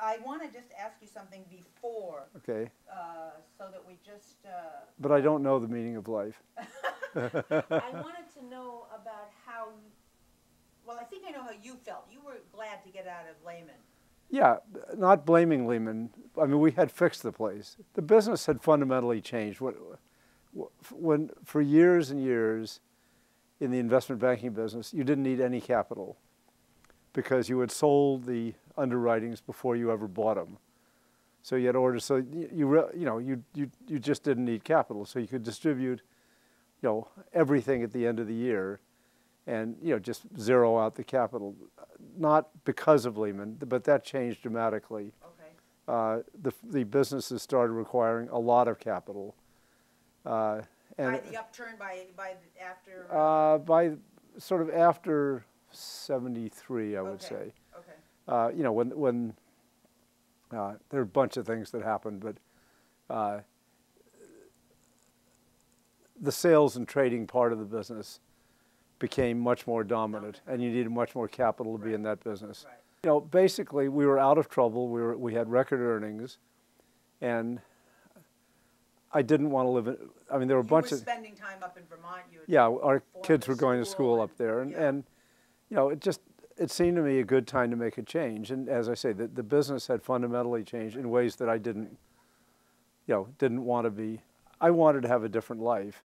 I want to just ask you something before. Okay. So that we just... but I don't know the meaning of life. I wanted to know about how... Well, I think I know how you felt. You were glad to get out of Lehman. Yeah, not blaming Lehman. I mean, we had fixed the place. The business had fundamentally changed. When for years and years in the investment banking business, you didn't need any capital because you had sold the underwritings before you ever bought them. So you had orders. So you just didn't need capital. So you could distribute, you know, everything at the end of the year, and you know, just zero out the capital. Not because of Lehman, but that changed dramatically. Okay. The businesses started requiring a lot of capital. And by the upturn, after? By sort of after 73, I would say. Okay. You know, when there are a bunch of things that happened, but the sales and trading part of the business became much more dominant, and you needed much more capital to be in that business. Right. You know, basically, we were out of trouble. We had record earnings, and I didn't want to live in. I mean, there were a bunch of spending time up in Vermont. Yeah, our kids were going to school up there, and yeah. And you know, it seemed to me a good time to make a change. And as I say, the business had fundamentally changed in ways that I didn't want to be. I wanted to have a different life.